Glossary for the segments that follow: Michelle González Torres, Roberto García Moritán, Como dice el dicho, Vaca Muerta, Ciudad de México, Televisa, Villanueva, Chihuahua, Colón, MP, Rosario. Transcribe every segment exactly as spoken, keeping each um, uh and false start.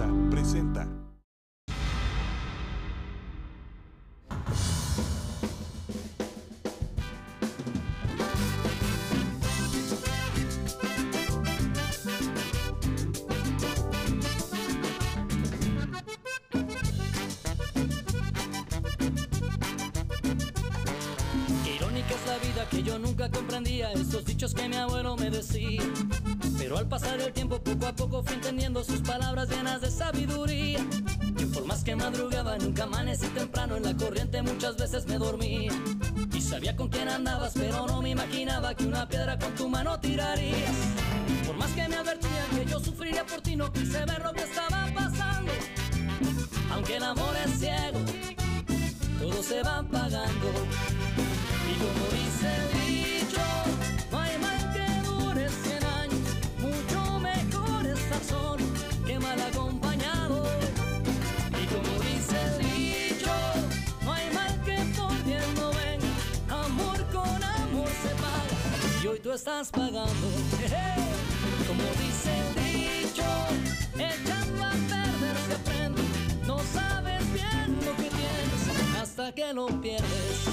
Televisa presenta. Irónica es la vida que yo nunca comprendía, esos dichos que mi abuelo me decía. Pero al pasar el tiempo poco a poco fui entendiendo sus palabras llenas de sabiduría. Y por más que madrugaba nunca amanecí temprano, en la corriente muchas veces me dormía. Y sabía con quién andabas, pero no me imaginaba que una piedra con tu mano tirarías. Y por más que me advertían que yo sufriría por ti, no quise ver lo que estaba pasando. Aunque el amor es ciego, todo se va pagando. Y como dice el dicho, no hay mal que dure cien años. Mucho mejor estar solo que mal acompañado. Y como dice el dicho, no hay mal que por bien no venga. Amor con amor se paga, y hoy tú estás pagando. Como dice el dicho, echando a perder se aprende. No sabes bien lo que tienes hasta que lo pierdes.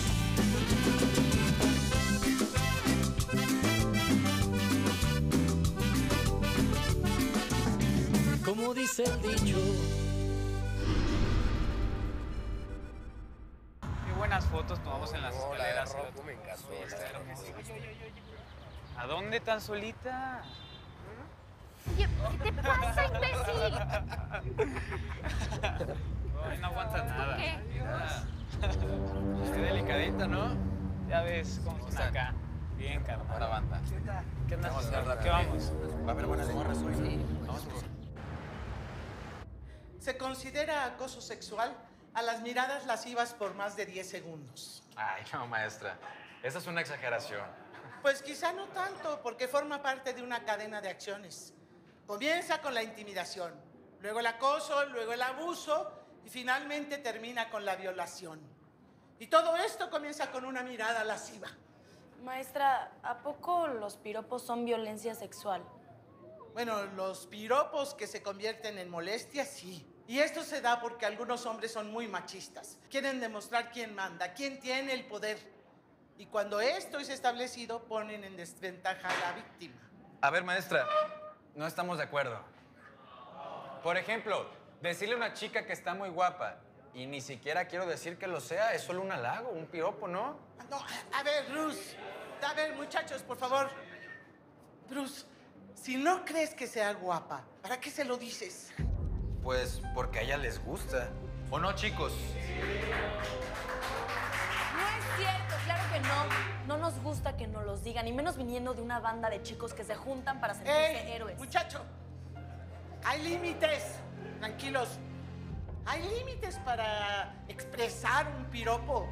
Como dice el dicho. Qué buenas fotos tomamos en las escaleras. Oh, la ropa, me encantó. Sí, claro que sí. Oye, oye, oye. ¿A dónde tan solita? Oye, ¿qué te pasa, imbécil? Ay, no aguanta nada. ¿Por qué? Dios. Qué delicadita, ¿no? Ya ves cómo está están? Acá. Bien, carnal. Buena banda. ¿Qué onda? ¿Qué, ¿Qué, ¿Qué vamos? Va a haber buenas morras hoy, ¿no? Sí. Vamos por... Se considera acoso sexual a las miradas lascivas por más de diez segundos. Ay, no, maestra. Esa es una exageración. Pues quizá no tanto, porque forma parte de una cadena de acciones. Comienza con la intimidación, luego el acoso, luego el abuso y finalmente termina con la violación. Y todo esto comienza con una mirada lasciva. Maestra, ¿a poco los piropos son violencia sexual? Bueno, los piropos que se convierten en molestias, sí. Y esto se da porque algunos hombres son muy machistas. Quieren demostrar quién manda, quién tiene el poder. Y cuando esto es establecido, ponen en desventaja a la víctima. A ver, maestra, no estamos de acuerdo. Por ejemplo, decirle a una chica que está muy guapa, y ni siquiera quiero decir que lo sea, es solo un halago, un piropo, ¿no? No, a ver, Bruce. A ver, muchachos, por favor. Bruce. Si no crees que sea guapa, ¿para qué se lo dices? Pues porque a ella les gusta. ¿O no, chicos? No es cierto, claro que no. No nos gusta que nos los digan, y menos viniendo de una banda de chicos que se juntan para sentirse ¡Ey, héroes! Muchacho, hay límites. Tranquilos. Hay límites para expresar un piropo.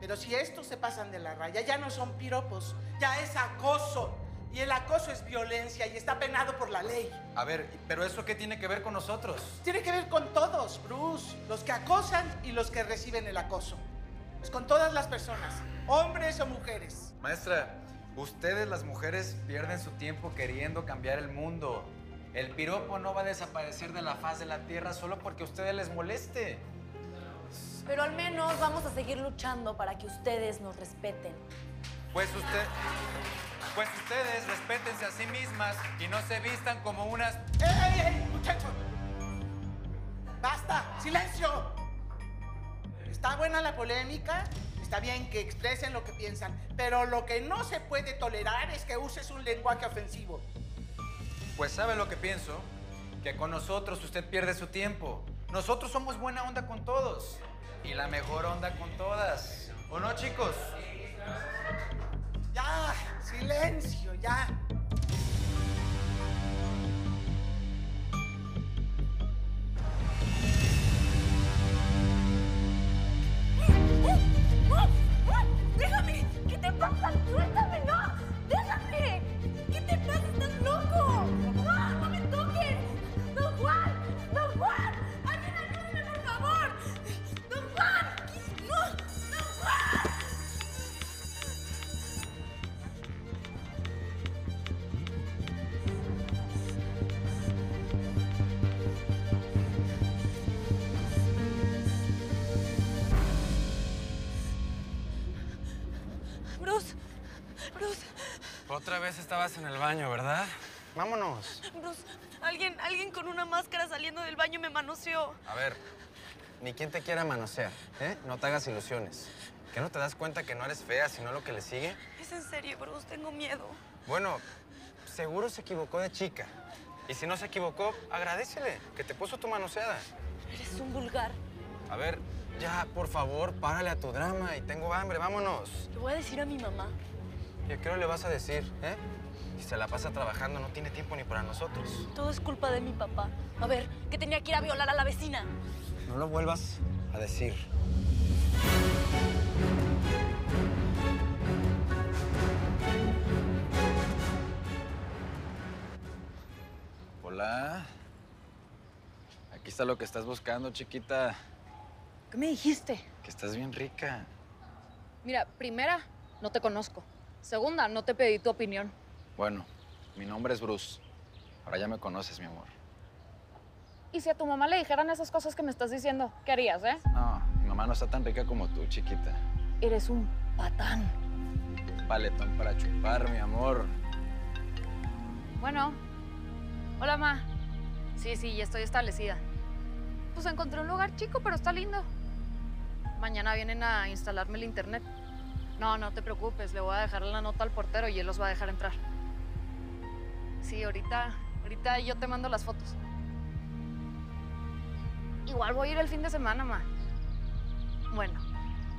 Pero si estos se pasan de la raya, ya no son piropos, ya es acoso. Y el acoso es violencia y está penado por la ley. A ver, ¿pero eso qué tiene que ver con nosotros? Tiene que ver con todos, Bruce. Los que acosan y los que reciben el acoso. Es con todas las personas, hombres o mujeres. Maestra, ustedes las mujeres pierden su tiempo queriendo cambiar el mundo. El piropo no va a desaparecer de la faz de la tierra solo porque a ustedes les moleste. Pero al menos vamos a seguir luchando para que ustedes nos respeten. Pues usted... Pues ustedes respétense a sí mismas y no se vistan como unas... ¡Ey, ey, ey, muchachos! ¡Basta! ¡Silencio! Está buena la polémica, está bien que expresen lo que piensan, pero lo que no se puede tolerar es que uses un lenguaje ofensivo. Pues ¿sabe lo que pienso? Que con nosotros usted pierde su tiempo. Nosotros somos buena onda con todos y la mejor onda con todas. ¿O no, chicos? ¡Ya! ¡Silencio, ya! ¡Déjame! ¿Qué te pasa? ¡Suéltame, no! ¡Déjame! ¿Qué te pasa? ¡Estás loco! ¡No, no me toques! ¡Don Juan! ¡Don Juan! ¡Alguien ayúdame, por favor! ¡Don Juan! ¡No! ¡Don Juan! otra vez estabas en el baño, ¿verdad? Vámonos. Bruce, alguien, alguien con una máscara saliendo del baño me manoseó. A ver, ni quien te quiera manosear, ¿eh? No te hagas ilusiones. ¿Qué no te das cuenta que no eres fea, sino lo que le sigue? Es en serio, Bruce, tengo miedo. Bueno, seguro se equivocó de chica. Y si no se equivocó, agradécele, que te puso tu manoseada. Eres un vulgar. A ver, ya, por favor, párale a tu drama y tengo hambre, vámonos. Le voy a decir a mi mamá. ¿Y a qué hora le vas a decir, eh? Si se la pasa trabajando, no tiene tiempo ni para nosotros. Todo es culpa de mi papá. A ver, que tenía que ir a violar a la vecina. No lo vuelvas a decir. Hola. Aquí está lo que estás buscando, chiquita. ¿Qué me dijiste? Que estás bien rica. Mira, primera, no te conozco. Segunda, no te pedí tu opinión. Bueno, mi nombre es Bruce. Ahora ya me conoces, mi amor. ¿Y si a tu mamá le dijeran esas cosas que me estás diciendo? ¿Qué harías, eh? No, mi mamá no está tan rica como tú, chiquita. Eres un patán. Un paletón para chupar, mi amor. Bueno. Hola, ma. Sí, sí, ya estoy establecida. Pues encontré un lugar chico, pero está lindo. Mañana vienen a instalarme el internet. No, no te preocupes, le voy a dejar la nota al portero y él los va a dejar entrar. Sí, ahorita, ahorita yo te mando las fotos. Igual voy a ir el fin de semana, ma. Bueno,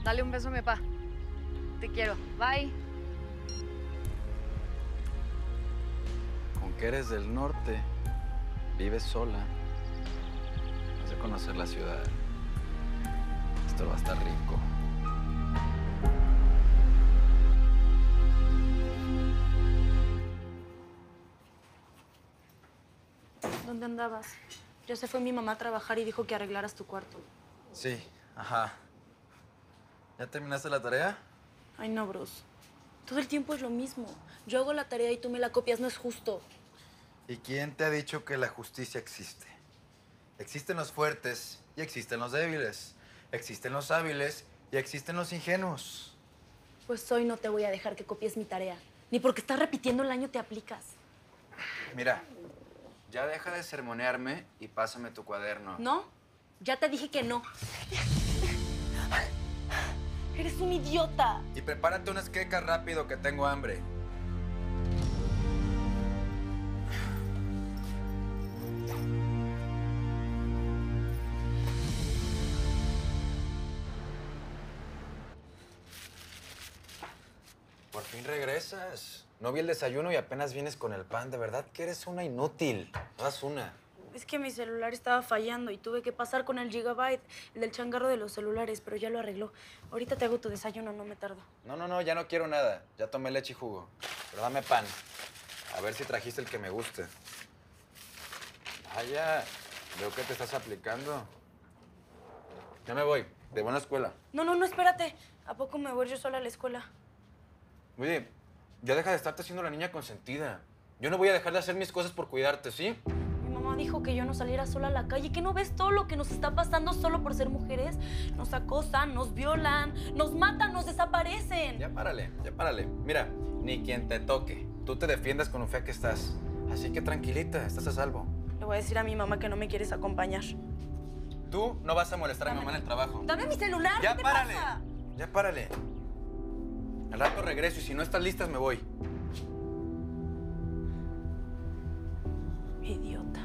dale un beso a mi papá. Te quiero. Bye. Con que eres del norte, vives sola. Vas a conocer la ciudad. Esto va a estar rico. ¿Dónde andabas? Ya se fue mi mamá a trabajar y dijo que arreglaras tu cuarto. Sí, ajá. ¿Ya terminaste la tarea? Ay, no, Bruce. Todo el tiempo es lo mismo. Yo hago la tarea y tú me la copias, no es justo. ¿Y quién te ha dicho que la justicia existe? Existen los fuertes y existen los débiles. Existen los hábiles y existen los ingenuos. Pues hoy no te voy a dejar que copies mi tarea. Ni porque estás repitiendo el año te aplicas. Mira. Ya deja de sermonearme y pásame tu cuaderno. ¿No? Ya te dije que no. Eres un idiota. Y prepárate unas quecas rápido que tengo hambre. Por fin regresas. No vi el desayuno y apenas vienes con el pan. De verdad que eres una inútil. Haz una. Es que mi celular estaba fallando y tuve que pasar con el gigabyte, el del changarro de los celulares, pero ya lo arregló. Ahorita te hago tu desayuno, no me tardo. No, no, no, ya no quiero nada. Ya tomé leche y jugo. Pero dame pan. A ver si trajiste el que me guste. Vaya, veo que te estás aplicando. Ya me voy, de buena escuela. No, no, no, espérate. ¿A poco me voy yo sola a la escuela? Oye, ya deja de estarte haciendo la niña consentida. Yo no voy a dejar de hacer mis cosas por cuidarte, ¿sí? Mi mamá dijo que yo no saliera sola a la calle. ¿Que no ves todo lo que nos está pasando solo por ser mujeres? Nos acosan, nos violan, nos matan, nos desaparecen. Ya párale, ya párale. Mira, ni quien te toque. Tú te defiendas con lo fea que estás. Así que tranquilita, estás a salvo. Le voy a decir a mi mamá que no me quieres acompañar. Tú no vas a molestar Dame. a mi mamá en el trabajo. ¡Dame mi celular! ¡Ya ¿Qué párale! Te pasa? ¡Ya párale! Al rato regreso y si no estás listas, me voy. Idiota.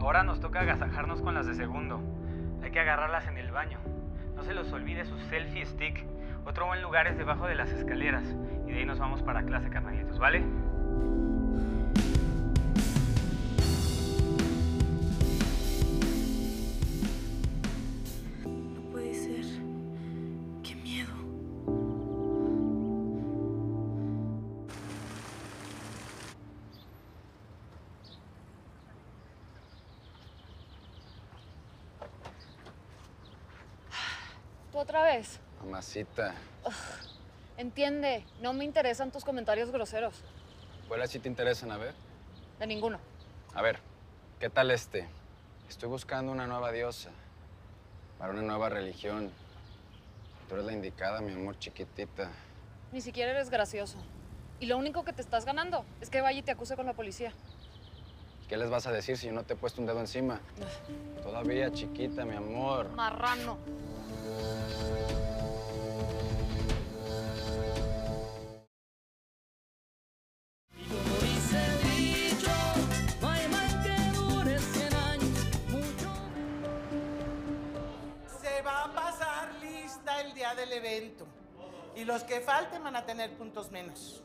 Ahora nos toca agasajarnos con las de segundo. Hay que agarrarlas en el baño. No se los olvide su selfie stick. Otro buen lugar es debajo de las escaleras. Y de ahí nos vamos para clase, carnalitos, ¿vale? ¿Otra vez? Mamacita. Ugh. Entiende, no me interesan tus comentarios groseros. ¿Cuáles sí te interesan, a ver? De ninguno. A ver, ¿qué tal este? Estoy buscando una nueva diosa. para una nueva religión. Tú eres la indicada, mi amor chiquitita. Ni siquiera eres gracioso. Y lo único que te estás ganando es que vaya y te acuse con la policía. ¿Qué les vas a decir si yo no te he puesto un dedo encima? Uf. Todavía chiquita, mi amor. Marrano. Del evento y los que falten van a tener puntos menos.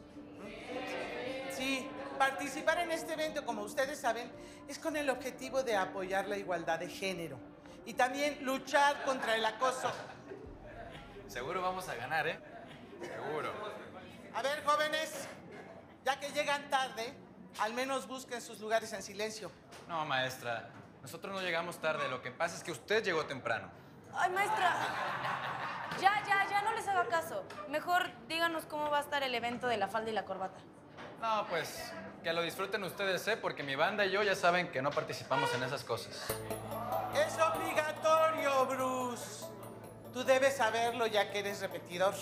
Sí, participar en este evento, como ustedes saben, es con el objetivo de apoyar la igualdad de género y también luchar contra el acoso. Seguro vamos a ganar, ¿eh? Seguro. A ver, jóvenes, ya que llegan tarde, al menos busquen sus lugares en silencio. No, maestra, nosotros no llegamos tarde, lo que pasa es que usted llegó temprano. Ay, maestra, ya, ya, ya no les haga caso. Mejor díganos cómo va a estar el evento de la falda y la corbata. No, pues, que lo disfruten ustedes, ¿eh? Porque mi banda y yo ya saben que no participamos en esas cosas. Es obligatorio, Bruce. Tú debes saberlo ya que eres repetidor.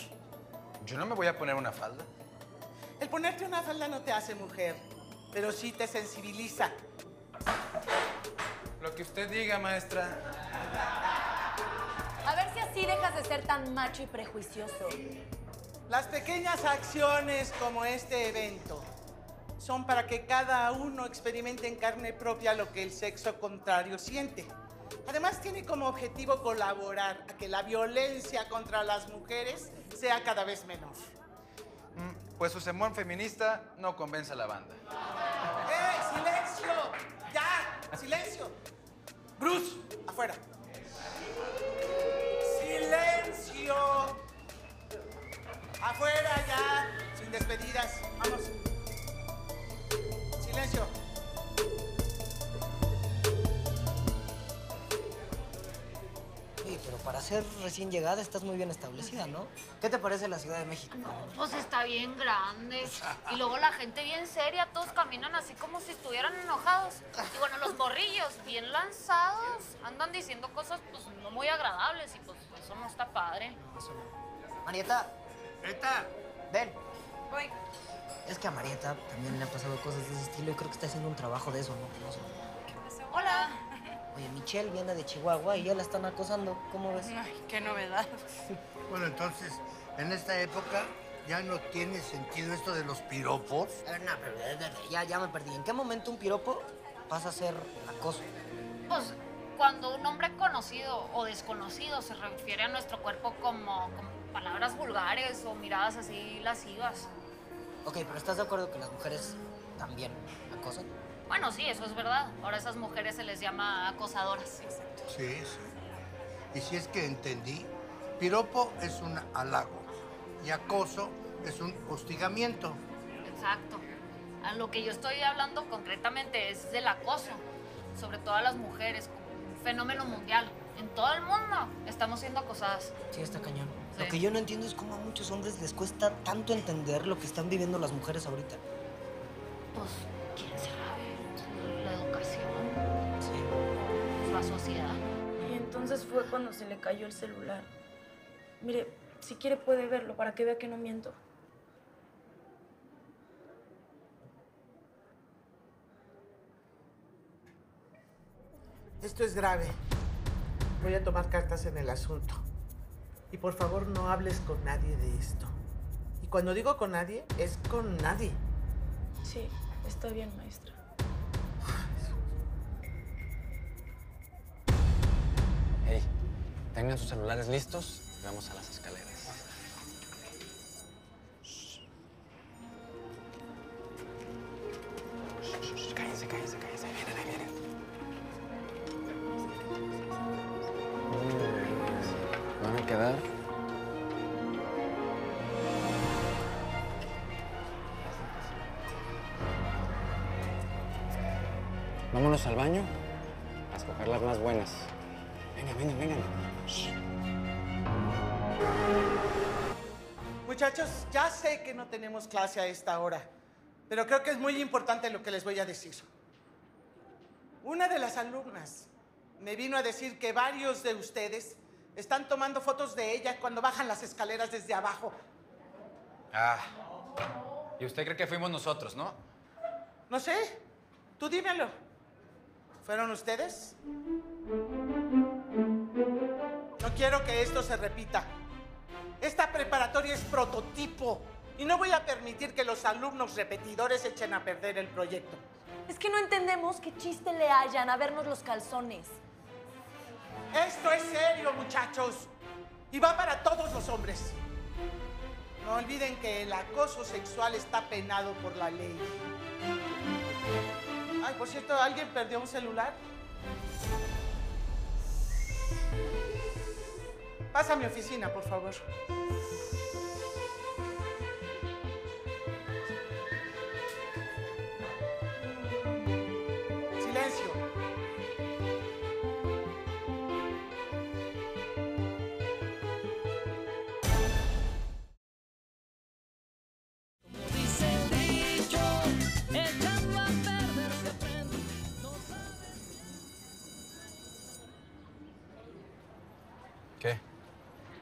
Yo no me voy a poner una falda. El ponerte una falda no te hace mujer, pero sí te sensibiliza. Lo que usted diga, maestra. A ver si así dejas de ser tan macho y prejuicioso. Las pequeñas acciones como este evento son para que cada uno experimente en carne propia lo que el sexo contrario siente. Además, tiene como objetivo colaborar a que la violencia contra las mujeres sea cada vez menor. Pues su sermón feminista no convence a la banda. ¡Eh, silencio! ¡Ya! ¡Silencio! Bruce, afuera. ¡Silencio! ¡Afuera ya! Sin despedidas. Vamos. ¡Silencio! Sí, pero para ser recién llegada estás muy bien establecida, ¿no? ¿Qué te parece la Ciudad de México? No, pues está bien grande. Y luego la gente bien seria. Todos caminan así como si estuvieran enojados. Y bueno, los morrillos bien lanzados. Andan diciendo cosas, pues, no muy agradables. Y, pues, eso no está padre. Eso no. Marieta. Marieta. Ven. Voy. Es que a Marieta también le han pasado cosas de ese estilo y creo que está haciendo un trabajo de eso, ¿no? No sé. ¿Qué pasó? Hola. Oye, Michelle viene de Chihuahua y ya la están acosando. ¿Cómo ves? Ay, qué novedad. Bueno, entonces, en esta época ya no tiene sentido esto de los piropos. Eh, no, pero ya, ya me perdí. ¿En qué momento un piropo pasa a ser acoso? Pues, cuando un hombre conocido o desconocido se refiere a nuestro cuerpo como, como palabras vulgares o miradas así lascivas. Ok, pero ¿estás de acuerdo que las mujeres también acosan? Bueno, sí, eso es verdad. Ahora a esas mujeres se les llama acosadoras. Exacto. Sí, sí. Y si es que entendí, piropo es un halago y acoso es un hostigamiento. Exacto. A lo que yo estoy hablando concretamente es del acoso, sobre todo a las mujeres, fenómeno mundial. En todo el mundo estamos siendo acosadas. Sí, está cañón. Sí. Lo que yo no entiendo es cómo a muchos hombres les cuesta tanto entender lo que están viviendo las mujeres ahorita. Pues, ¿quién sabe? La educación. Sí. Pues, la sociedad. Y entonces fue cuando se le cayó el celular. Mire, si quiere puede verlo para que vea que no miento. Esto es grave. Voy a tomar cartas en el asunto. Y por favor, no hables con nadie de esto. Y cuando digo con nadie, es con nadie. Sí, está bien, maestra. Hey, tengan sus celulares listos y vamos a las escaleras. Shh. Shh, shh, cállense, cállense, cállense. Ahí vienen, ahí vienen. ¿Van a quedar? Vámonos al baño a escoger las más buenas. Venga, venga, venga. Muchachos, ya sé que no tenemos clase a esta hora, pero creo que es muy importante lo que les voy a decir. Una de las alumnas me vino a decir que varios de ustedes están tomando fotos de ella cuando bajan las escaleras desde abajo. Ah, y usted cree que fuimos nosotros, ¿no? No sé, tú dímelo. ¿Fueron ustedes? No quiero que esto se repita. Esta preparatoria es prototipo y no voy a permitir que los alumnos repetidores echen a perder el proyecto. Es que no entendemos qué chiste le hayan a vernos los calzones. Esto es serio, muchachos, y va para todos los hombres. No olviden que el acoso sexual está penado por la ley. Ay, por cierto, ¿alguien perdió un celular? Pasa a mi oficina, por favor. Silencio. Como dice el dicho, echando a perder se prende. No sabes... ¿Qué?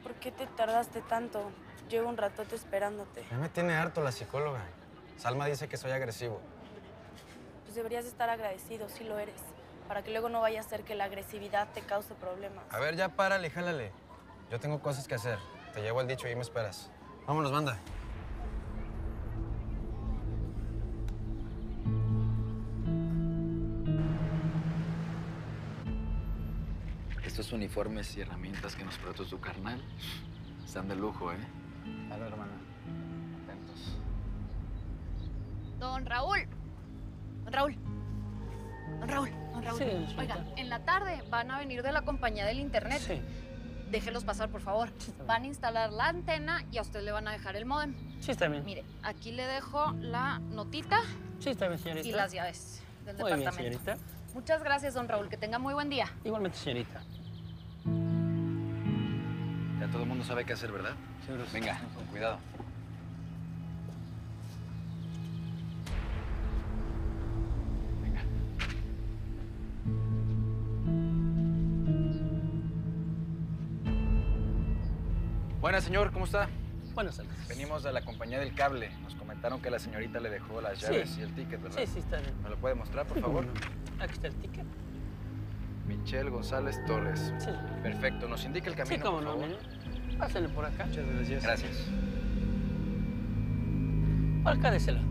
¿Por qué te tardaste tanto? Llevo un ratote esperándote. Ya me tiene harto la psicóloga. Salma dice que soy agresivo. Pues deberías estar agradecido, sí lo eres. Para que luego no vaya a ser que la agresividad te cause problemas. A ver, ya párale, jálale. Yo tengo cosas que hacer. Te llevo al dicho y me esperas. Vámonos, banda. Estos uniformes y herramientas que nos prestó tu carnal están de lujo, ¿eh? Dale, hermana. Atentos. Don Raúl. Don Raúl. Don Raúl. Don Raúl. Sí, oiga, en la tarde van a venir de la compañía del internet. Sí. Déjenlos pasar, por favor. Sí, van a instalar la antena y a usted le van a dejar el módem. Sí, está bien. Mire, aquí le dejo la notita. Sí, está bien, señorita. Y las llaves del muy departamento. Bien, señorita. Muchas gracias, don Raúl. Que tenga muy buen día. Igualmente, señorita. Ya todo el mundo sabe qué hacer, ¿verdad? Seguro. Venga, con cuidado. Venga. Buenas, señor. ¿Cómo está? Buenas tardes. Venimos de la compañía del cable. Nos comentaron que la señorita le dejó las llaves sí. y el ticket, ¿verdad? Sí, sí, está bien. ¿Me lo puede mostrar, por favor? Aquí está el ticket. Michelle González Torres. Sí. Perfecto. ¿Nos indica el camino, sí, cómo por no, favor? Niño. Pásale por acá. Muchas gracias. Gracias. Por acá de ese lado.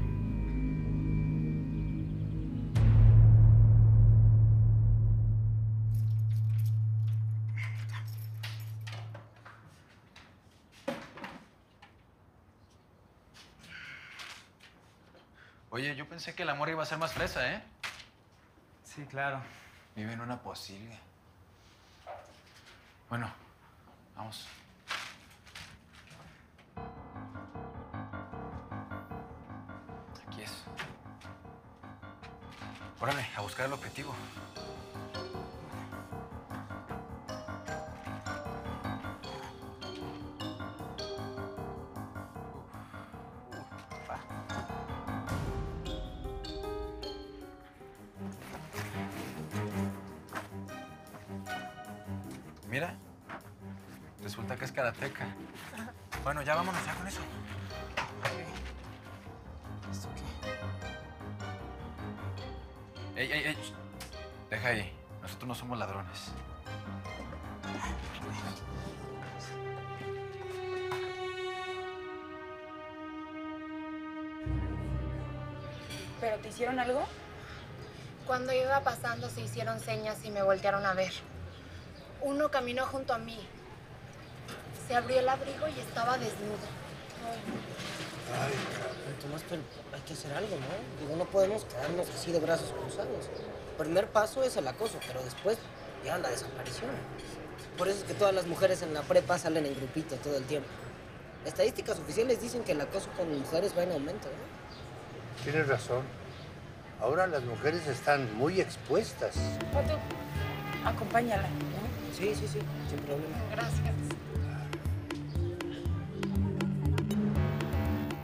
Oye, yo pensé que el amor iba a ser más fresa, ¿eh? Sí, claro. Vive en una posible. Bueno, vamos. Aquí es. Órale, a buscar el objetivo. Mira, resulta que es karateca. Bueno, ya vámonos ya con eso. ¿Esto qué? Ey, ey, ey. Deja ahí. Nosotros no somos ladrones. ¿Pero te hicieron algo? Cuando iba pasando se hicieron señas y me voltearon a ver. Uno caminó junto a mí. Se abrió el abrigo y estaba desnudo. Ay, Tomás, pero hay que hacer algo, ¿no? Digo, no podemos quedarnos así de brazos cruzados. El primer paso es el acoso, pero después ya la desaparición. Por eso es que todas las mujeres en la prepa salen en grupito todo el tiempo. Estadísticas oficiales dicen que el acoso con mujeres va en aumento, ¿no? Tienes razón. Ahora las mujeres están muy expuestas. Pato, acompáñala. Sí, sí, sí, sin problema. Gracias.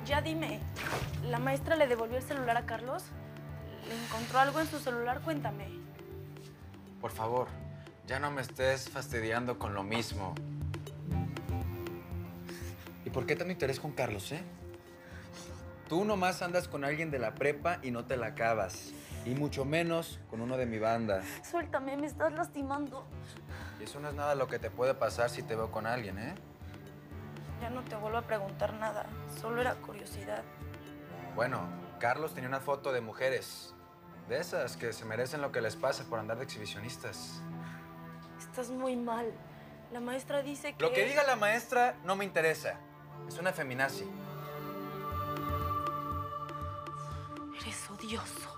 Ya dime, ¿la maestra le devolvió el celular a Carlos? ¿Le encontró algo en su celular? Cuéntame. Por favor, Ya no me estés fastidiando con lo mismo. ¿Y por qué tanto interés con Carlos, eh? Tú nomás andas con alguien de la prepa y no te la acabas. Y mucho menos con uno de mi banda. Suéltame, me estás lastimando. Y eso no es nada lo que te puede pasar si te veo con alguien, ¿eh? Ya no te vuelvo a preguntar nada. Solo era curiosidad. Bueno, Carlos tenía una foto de mujeres. De esas que se merecen lo que les pasa por andar de exhibicionistas. Estás muy mal. La maestra dice que... Lo que diga la maestra no me interesa. Es una feminazi. Eres odioso.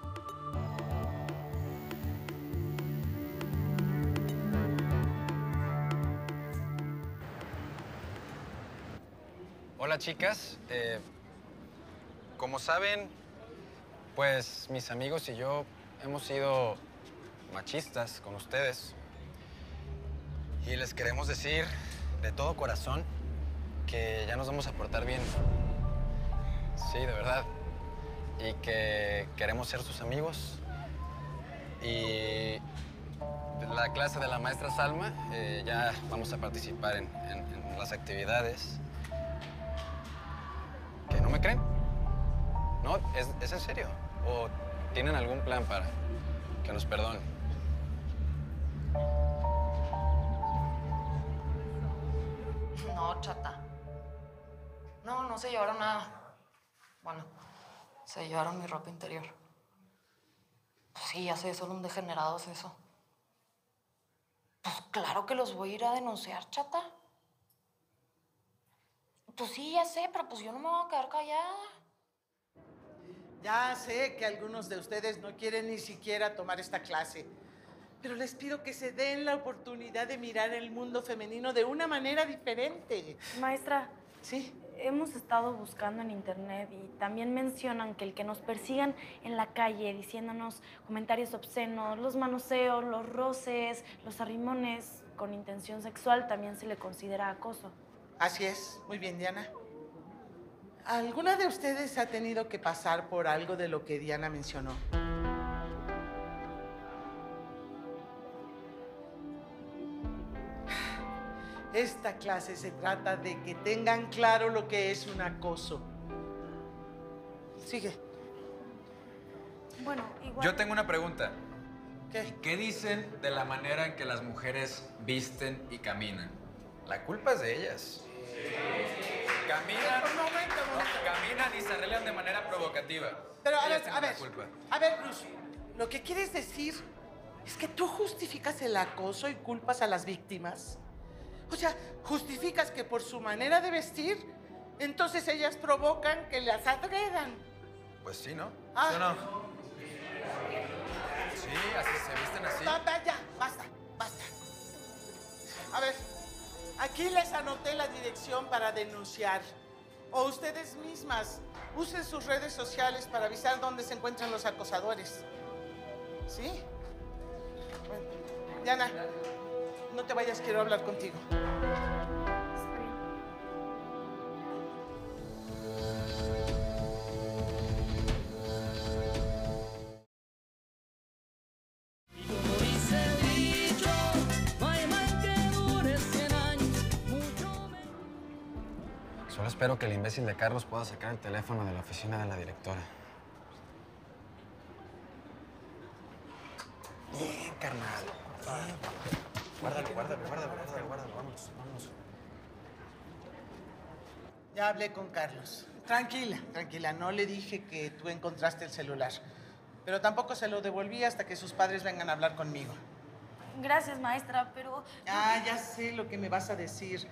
Hola, chicas. Eh, como saben, pues mis amigos y yo hemos sido machistas con ustedes. Y les queremos decir de todo corazón que ya nos vamos a portar bien. Sí, de verdad. Y que queremos ser sus amigos. Y la clase de la maestra Salma, eh, ya vamos a participar en, en, en las actividades. ¿Que no me creen? ¿No? ¿Es, es en serio? ¿O tienen algún plan para que nos perdonen? No, chata. No, no se llevaron nada. Bueno, se llevaron mi ropa interior. Pues sí, ya sé, son un degenerado es eso. Pues claro que los voy a ir a denunciar, chata. Pues sí, ya sé, pero pues yo no me voy a quedar callada. Ya sé que algunos de ustedes no quieren ni siquiera tomar esta clase, pero les pido que se den la oportunidad de mirar el mundo femenino de una manera diferente. Maestra. Sí. Hemos estado buscando en internet y también mencionan que el que nos persigan en la calle diciéndonos comentarios obscenos, los manoseos, los roces, los arrimones con intención sexual también se le considera acoso. Así es. Muy bien, Diana. ¿Alguna de ustedes ha tenido que pasar por algo de lo que Diana mencionó? Esta clase se trata de que tengan claro lo que es un acoso. Sigue. Bueno, igual... Yo tengo una pregunta. ¿Qué? ¿Qué dicen de la manera en que las mujeres visten y caminan? La culpa es de ellas. Sí. Caminan... Un momento, un momento. Caminan y se arreglan de manera provocativa. Pero a ver, a ver, a ver, Bruce, lo que quieres decir es que tú justificas el acoso y culpas a las víctimas. O sea, justificas que por su manera de vestir, entonces ellas provocan que las agredan. Pues sí, ¿no? Ah. ¿Sí o no? Sí, así se visten así. Basta, ya, basta, basta. A ver, aquí les anoté la dirección para denunciar. O ustedes mismas usen sus redes sociales para avisar dónde se encuentran los acosadores. ¿Sí? Bueno, Diana... No te vayas, quiero hablar contigo. Como dice el dicho, no hay mal que dure cien años, mucho menos. Solo espero que el imbécil de Carlos pueda sacar el teléfono de la oficina de la directora. Bien, carnal. Bien. Guárdalo, guárdalo, guárdalo, guárdalo, guárdalo. Vamos, vamos. Ya hablé con Carlos. Tranquila, tranquila. No le dije que tú encontraste el celular. Pero tampoco se lo devolví hasta que sus padres vengan a hablar conmigo. Gracias, maestra, pero... Ah, ya sé lo que me vas a decir.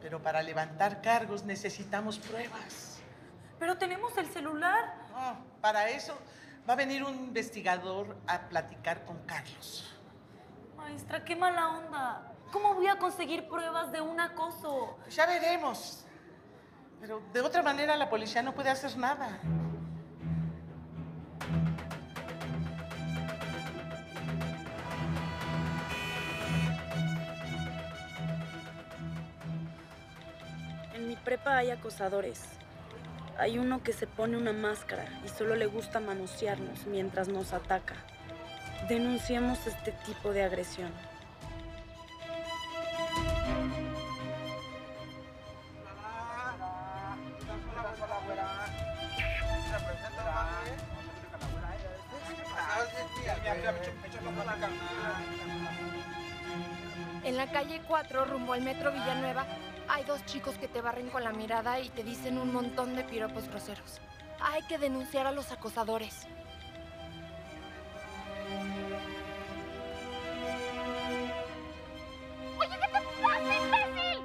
Pero para levantar cargos necesitamos pruebas. Pero tenemos el celular. No, para eso va a venir un investigador a platicar con Carlos. Maestra, qué mala onda. ¿Cómo voy a conseguir pruebas de un acoso? Pues ya veremos. Pero de otra manera la policía no puede hacer nada. En mi prepa hay acosadores. Hay uno que se pone una máscara y solo le gusta manosearnos mientras nos ataca. Denunciemos este tipo de agresión. En la calle cuatro, rumbo al metro Villanueva, hay dos chicos que te barren con la mirada y te dicen un montón de piropos groseros. Hay que denunciar a los acosadores. ¡Oye, qué te pasa, imbécil!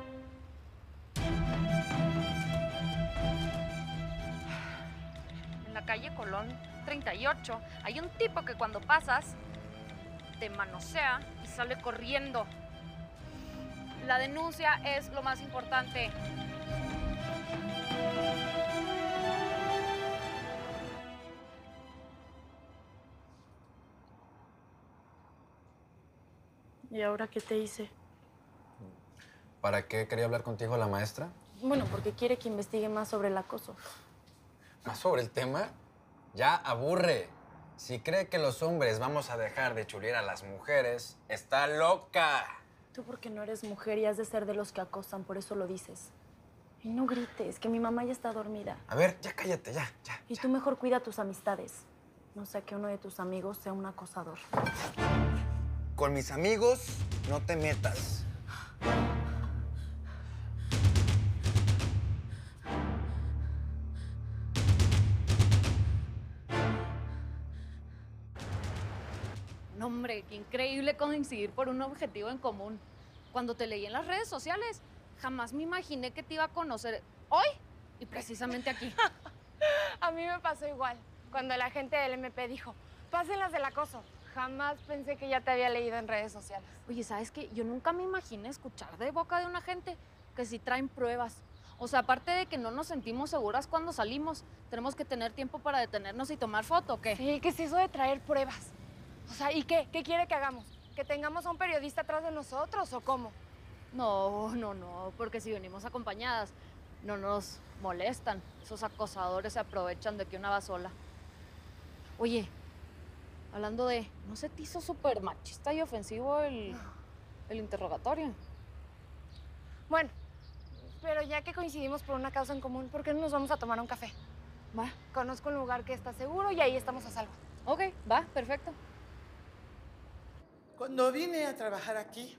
En la calle Colón treinta y ocho hay un tipo que cuando pasas te manosea y sale corriendo. La denuncia es lo más importante. ¿Y ahora qué te hice? ¿Para qué quería hablar contigo la maestra? Bueno, porque quiere que investigue más sobre el acoso. ¿Más sobre el tema? Ya aburre. Si cree que los hombres vamos a dejar de chulear a las mujeres, está loca. Tú porque no eres mujer y has de ser de los que acosan, por eso lo dices. Y no grites, que mi mamá ya está dormida. A ver, ya cállate, ya, ya. Y ya. Tú mejor cuida tus amistades. No sea que uno de tus amigos sea un acosador. Con mis amigos, no te metas. No, hombre, qué increíble coincidir por un objetivo en común. Cuando te leí en las redes sociales, jamás me imaginé que te iba a conocer hoy y precisamente aquí. A mí me pasó igual. Cuando la gente del M P dijo, pásenlas del acoso. Jamás pensé que ya te había leído en redes sociales. Oye, ¿sabes qué? Yo nunca me imaginé escuchar de boca de una gente que sí traen pruebas. O sea, aparte de que no nos sentimos seguras cuando salimos, tenemos que tener tiempo para detenernos y tomar foto, ¿o qué? Sí, ¿qué es eso de traer pruebas? O sea, ¿y qué? ¿Qué quiere que hagamos? ¿Que tengamos a un periodista atrás de nosotros o cómo? No, no, no, porque si venimos acompañadas, no nos molestan. Esos acosadores se aprovechan de que una va sola. Oye... Hablando de, ¿no se te hizo súper machista y ofensivo el, el interrogatorio? Bueno, pero ya que coincidimos por una causa en común, ¿por qué no nos vamos a tomar un café? Va. Conozco un lugar que está seguro y ahí estamos a salvo. Ok, va, perfecto. Cuando vine a trabajar aquí,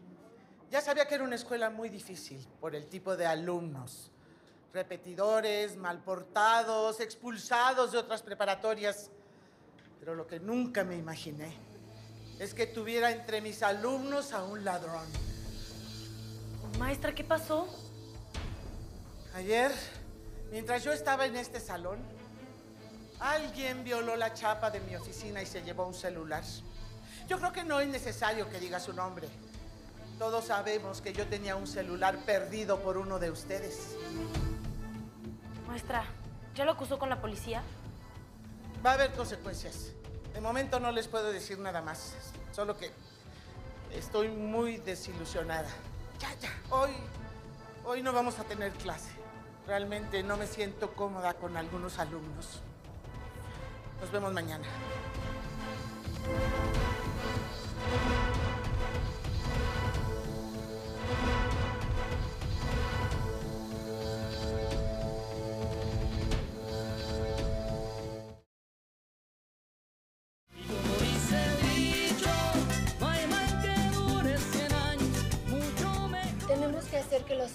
ya sabía que era una escuela muy difícil por el tipo de alumnos. Repetidores, malportados, expulsados de otras preparatorias. Pero lo que nunca me imaginé es que tuviera entre mis alumnos a un ladrón. Maestra, ¿qué pasó? Ayer, mientras yo estaba en este salón, alguien violó la chapa de mi oficina y se llevó un celular. Yo creo que no es necesario que diga su nombre. Todos sabemos que yo tenía un celular perdido por uno de ustedes. Maestra, ¿ya lo acusó con la policía? Va a haber consecuencias. De momento no les puedo decir nada más. Solo que estoy muy desilusionada. Ya, ya. Hoy, hoy no vamos a tener clase. Realmente no me siento cómoda con algunos alumnos. Nos vemos mañana.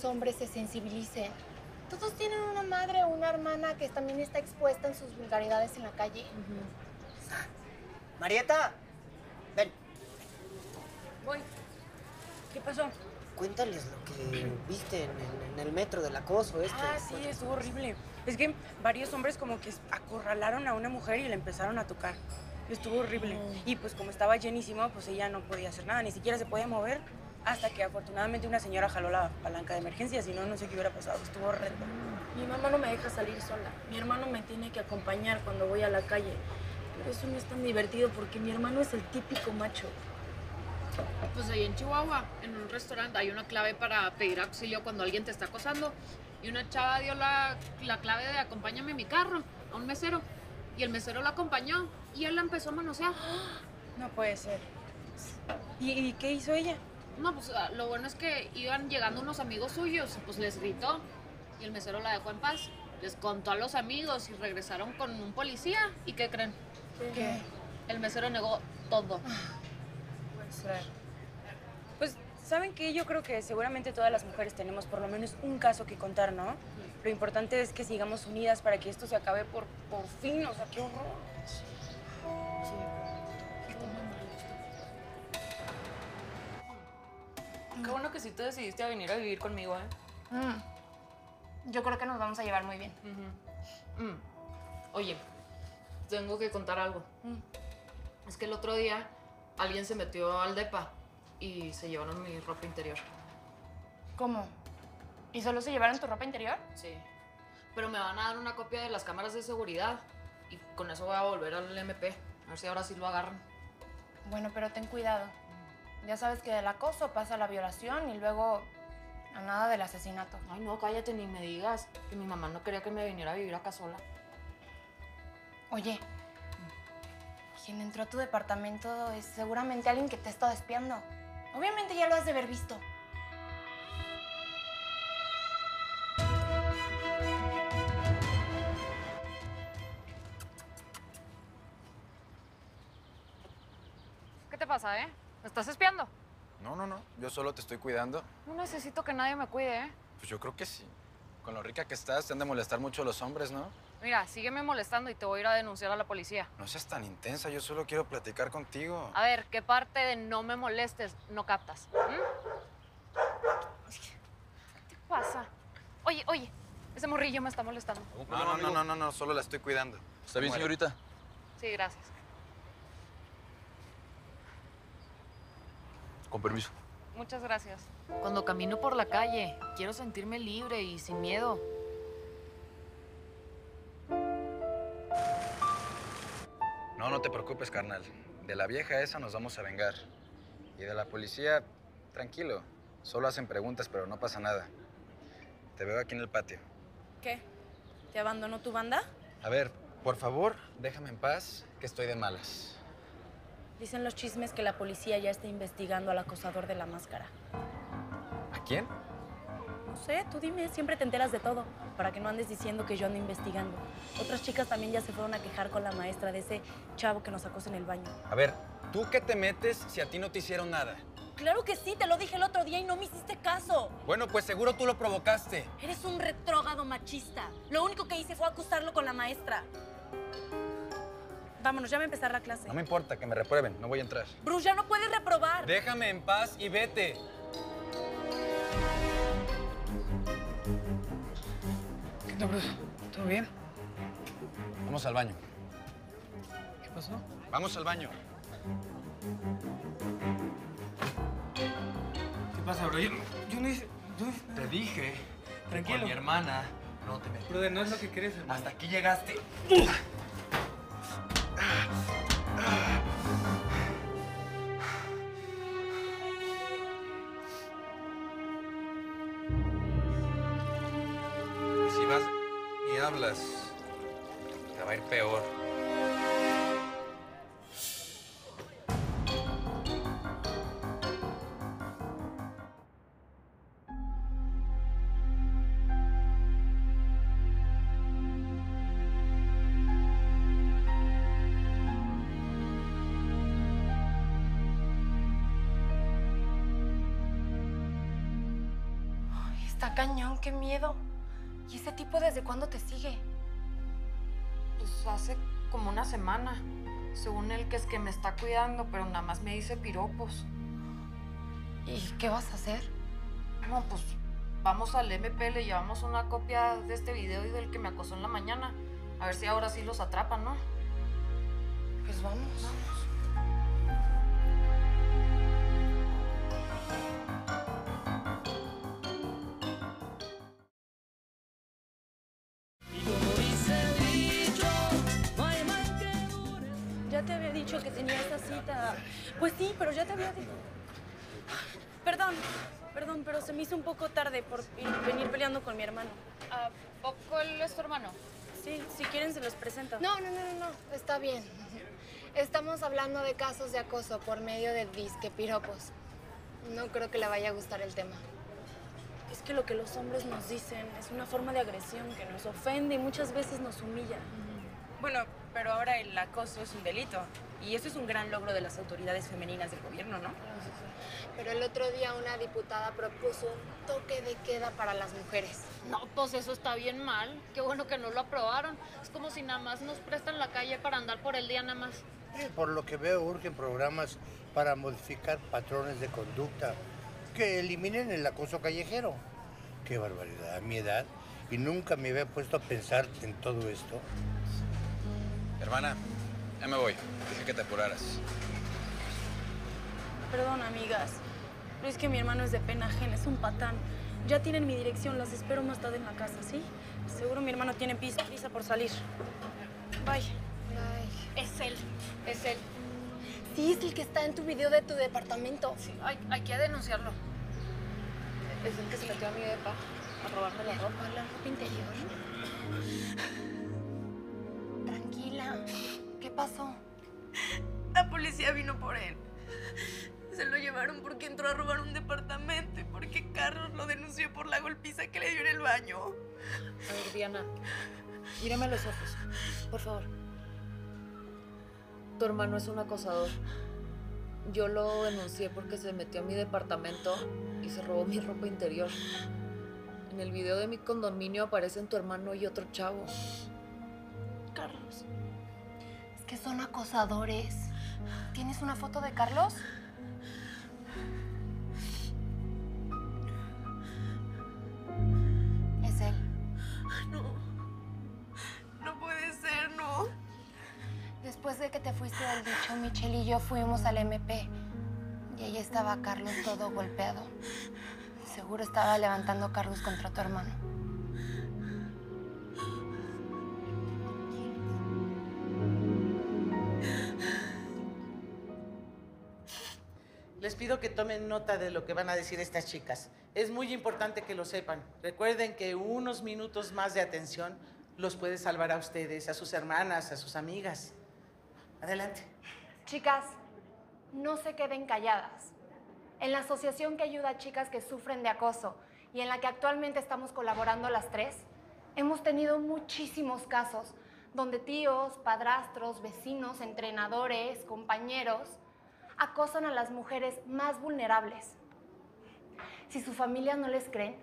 Hombres se sensibilicen. Todos tienen una madre o una hermana que también está expuesta en sus vulgaridades en la calle. Uh-huh. Marieta, ven. Voy. ¿Qué pasó? Cuéntales lo que viste en el, en el metro del acoso este. Ah, sí, estuvo horrible. Es que varios hombres como que acorralaron a una mujer y la empezaron a tocar. Estuvo horrible. Uh-huh. Y pues como estaba llenísima, pues ella no podía hacer nada, ni siquiera se podía mover. Hasta que afortunadamente una señora jaló la palanca de emergencia, si no, no sé qué hubiera pasado. Estuvo horrendo. Mi mamá no me deja salir sola. Mi hermano me tiene que acompañar cuando voy a la calle. Pero eso no es tan divertido porque mi hermano es el típico macho. Pues ahí en Chihuahua, en un restaurante, hay una clave para pedir auxilio cuando alguien te está acosando. Y una chava dio la, la clave de acompáñame en mi carro a un mesero. Y el mesero la acompañó y él la empezó a manosear. No puede ser. ¿Y, y qué hizo ella? No, pues lo bueno es que iban llegando unos amigos suyos, pues les gritó y el mesero la dejó en paz. Les contó a los amigos y regresaron con un policía. ¿Y qué creen? ¿Qué? El mesero negó todo. Claro. Pues, ¿saben qué? Yo creo que seguramente todas las mujeres tenemos por lo menos un caso que contar, ¿no? Sí. Lo importante es que sigamos unidas para que esto se acabe por, por fin. O sea, qué horror. Sí. Qué bueno que sí te decidiste a venir a vivir conmigo, ¿eh? Mm. Yo creo que nos vamos a llevar muy bien. Uh-huh. Mm. Oye, tengo que contar algo. Mm. Es que el otro día alguien se metió al depa y se llevaron mi ropa interior. ¿Cómo? ¿Y solo se llevaron tu ropa interior? Sí. Pero me van a dar una copia de las cámaras de seguridad y con eso voy a volver al M P. A ver si ahora sí lo agarran. Bueno, pero ten cuidado. Ya sabes que del acoso pasa la violación y luego a nada del asesinato. Ay, no, cállate, ni me digas que mi mamá no quería que me viniera a vivir acá sola. Oye, quien entró a tu departamento es seguramente alguien que te ha estado espiando. Obviamente ya lo has de haber visto. ¿Qué te pasa, eh? ¿Me estás espiando? No, no, no. Yo solo te estoy cuidando. No necesito que nadie me cuide, ¿eh? Pues yo creo que sí. Con lo rica que estás, te han de molestar mucho los hombres, ¿no? Mira, sígueme molestando y te voy a ir a denunciar a la policía. No seas tan intensa. Yo solo quiero platicar contigo. A ver, ¿qué parte de no me molestes no captas? ¿Mm? ¿Qué te pasa? Oye, oye, ese morrillo me está molestando. No, no, no, no, no, no. Solo la estoy cuidando. ¿Está bien, señorita? Sí, gracias. Con permiso. Muchas gracias. Cuando camino por la calle, quiero sentirme libre y sin miedo. No, no te preocupes, carnal. De la vieja esa nos vamos a vengar. Y de la policía, tranquilo. Solo hacen preguntas, pero no pasa nada. Te veo aquí en el patio. ¿Qué? ¿Te abandonó tu banda? A ver, por favor, déjame en paz, que estoy de malas. Dicen los chismes que la policía ya está investigando al acosador de la máscara. ¿A quién? No sé, tú dime. Siempre te enteras de todo, para que no andes diciendo que yo ando investigando. Otras chicas también ya se fueron a quejar con la maestra de ese chavo que nos acosa en el baño. A ver, ¿tú qué te metes si a ti no te hicieron nada? Claro que sí, te lo dije el otro día y no me hiciste caso. Bueno, pues seguro tú lo provocaste. Eres un retrógrado machista. Lo único que hice fue acusarlo con la maestra. Vámonos, ya va a empezar la clase. No me importa que me reprueben, no voy a entrar. Bruce, ya no puedes reprobar. Déjame en paz y vete. ¿Qué tal, Bruce? ¿Todo bien? Vamos al baño. ¿Qué pasó? Vamos al baño. ¿Qué pasa, Bruce? Yo no hice... Yo hice nada. Te dije... Tranquilo. Con mi hermana no te metas. Bruce, no es lo que querés, hermano. Hasta aquí llegaste. ¡Uf! Te va a ir peor. Ay, está cañón, qué miedo. ¿Y ese tipo desde cuándo te sigue? Pues hace como una semana. Según él, que es que me está cuidando, pero nada más me dice piropos. ¿Y qué vas a hacer? No, pues vamos al M P, le llevamos una copia de este video y del que me acosó en la mañana. A ver si ahora sí los atrapan, ¿no? Pues vamos. Vamos. Que tenía esta cita. Pues sí, pero ya te había dicho. Perdón, perdón, pero se me hizo un poco tarde por venir peleando con mi hermano. ¿A poco él es tu hermano? Sí, si quieren se los presento. No, no, no, no, no, está bien. Estamos hablando de casos de acoso por medio de disque piropos. No creo que le vaya a gustar el tema. Es que lo que los hombres nos dicen es una forma de agresión que nos ofende y muchas veces nos humilla. Bueno, pero ahora el acoso es un delito. Y eso es un gran logro de las autoridades femeninas del gobierno, ¿no? Pero el otro día una diputada propuso un toque de queda para las mujeres. No, pues eso está bien mal. Qué bueno que no lo aprobaron. Es como si nada más nos prestan la calle para andar por el día nada más. Sí, por lo que veo, urgen programas para modificar patrones de conducta que eliminen el acoso callejero. Qué barbaridad, a mi edad. Y nunca me había puesto a pensar en todo esto. Hermana, ya me voy. Dije que te apuraras. Perdón, amigas. Pero es que mi hermano es de pena ajena, es un patán. Ya tienen mi dirección, las espero más tarde en la casa, ¿sí? Seguro mi hermano tiene prisa, prisa por salir. Bye. Bye. Es él. Es él. Sí, es el que está en tu video de tu departamento. Sí, hay, hay que denunciarlo. Es el que se metió a mi depa a robarme la ropa, la ropa interior. Tranquila. ¿Qué pasó? La policía vino por él. Se lo llevaron porque entró a robar un departamento y porque Carlos lo denunció por la golpiza que le dio en el baño. A ver, Diana, mírame a los ojos, por favor. Tu hermano es un acosador. Yo lo denuncié porque se metió a mi departamento y se robó mi ropa interior. En el video de mi condominio aparecen tu hermano y otro chavo. Carlos. Es que son acosadores. ¿Tienes una foto de Carlos? Es él. No. No puede ser, no. Después de que te fuiste del dicho, Michelle y yo fuimos al M P. Y ahí estaba Carlos todo golpeado. Seguro estaba levantando cargos contra tu hermano. Les pido que tomen nota de lo que van a decir estas chicas. Es muy importante que lo sepan. Recuerden que unos minutos más de atención los puede salvar a ustedes, a sus hermanas, a sus amigas. Adelante. Chicas, no se queden calladas. En la asociación que ayuda a chicas que sufren de acoso y en la que actualmente estamos colaborando las tres, hemos tenido muchísimos casos donde tíos, padrastros, vecinos, entrenadores, compañeros, acosan a las mujeres más vulnerables. Si sus familias no les creen,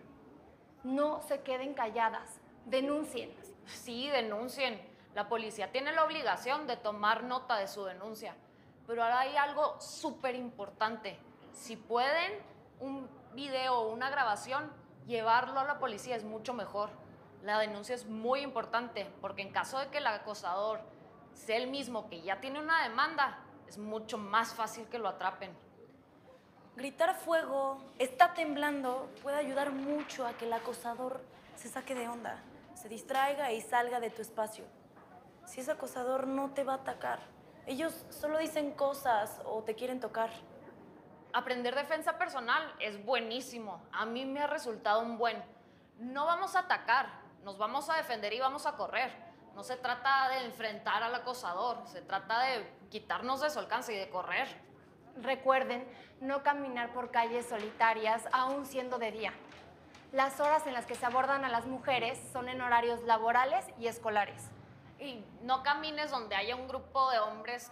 no se queden calladas, denuncien. Sí, denuncien. La policía tiene la obligación de tomar nota de su denuncia. Pero ahora hay algo súper importante. Si pueden, un video o una grabación, llevarlo a la policía es mucho mejor. La denuncia es muy importante porque en caso de que el acosador sea el mismo que ya tiene una demanda, es mucho más fácil que lo atrapen. Gritar fuego, está temblando, puede ayudar mucho a que el acosador se saque de onda, se distraiga y salga de tu espacio. Si es acosador, no te va a atacar. Ellos solo dicen cosas o te quieren tocar. Aprender defensa personal es buenísimo. A mí me ha resultado un buen. No vamos a atacar, nos vamos a defender y vamos a correr. No se trata de enfrentar al acosador, se trata de quitarnos de su alcance y de correr. Recuerden no caminar por calles solitarias, aún siendo de día. Las horas en las que se abordan a las mujeres son en horarios laborales y escolares. Y no camines donde haya un grupo de hombres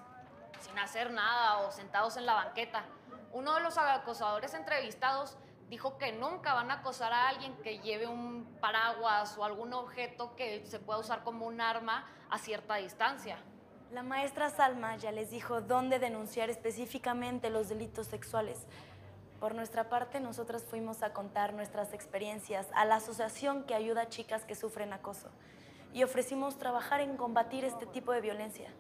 sin hacer nada o sentados en la banqueta. Uno de los acosadores entrevistados dijo que nunca van a acosar a alguien que lleve un paraguas o algún objeto que se pueda usar como un arma a cierta distancia. La maestra Salma ya les dijo dónde denunciar específicamente los delitos sexuales. Por nuestra parte, nosotras fuimos a contar nuestras experiencias a la asociación que ayuda a chicas que sufren acoso y ofrecimos trabajar en combatir este tipo de violencia.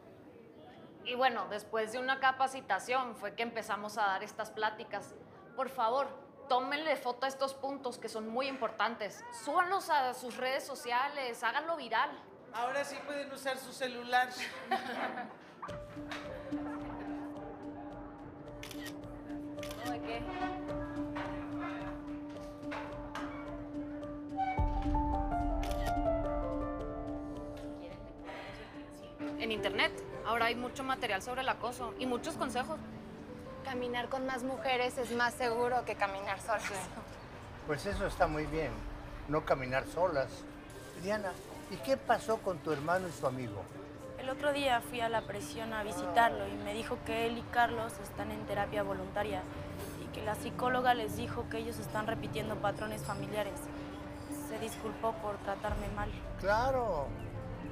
Y bueno, después de una capacitación fue que empezamos a dar estas pláticas. Por favor, tómenle foto a estos puntos que son muy importantes. Súbanlos a sus redes sociales, háganlo viral. Ahora sí pueden usar su celular. ¿No de qué? En internet. Ahora hay mucho material sobre el acoso y muchos consejos. Caminar con más mujeres es más seguro que caminar solas. Sí. Pues eso está muy bien, no caminar solas. Diana, ¿y qué pasó con tu hermano y su amigo? El El otro día fui a la prisión a visitarlo y me dijo que él y Carlos están en terapia voluntaria y que la psicóloga les dijo que ellos están repitiendo patrones familiares. Se disculpó por tratarme mal. Claro,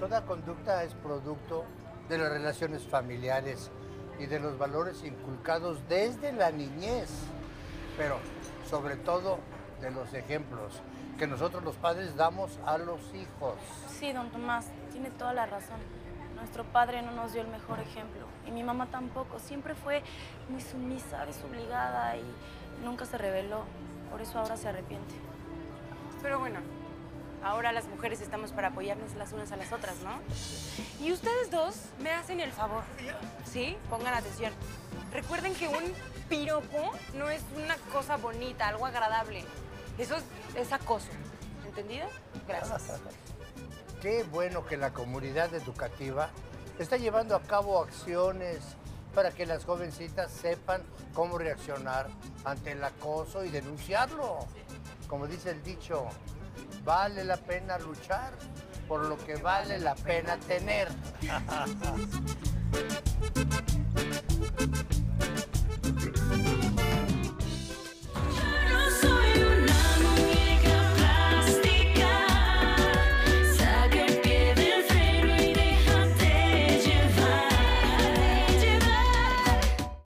toda conducta es producto de las relaciones familiares y de los valores inculcados desde la niñez, pero sobre todo de los ejemplos que nosotros los padres damos a los hijos. Sí, don Tomás, tiene toda la razón. Nuestro padre no nos dio el mejor ejemplo y mi mamá tampoco. Siempre fue muy sumisa, desobligada y nunca se rebeló. Por eso ahora se arrepiente. Pero bueno, ahora las mujeres estamos para apoyarnos las unas a las otras, ¿no? Y ustedes dos me hacen el favor, ¿sí? Pongan atención. Recuerden que un piropo no es una cosa bonita, algo agradable. Eso es, es acoso. ¿Entendido? Gracias. Qué bueno que la comunidad educativa está llevando a cabo acciones para que las jovencitas sepan cómo reaccionar ante el acoso y denunciarlo. Como dice el dicho, vale la pena luchar por lo que vale la pena tener.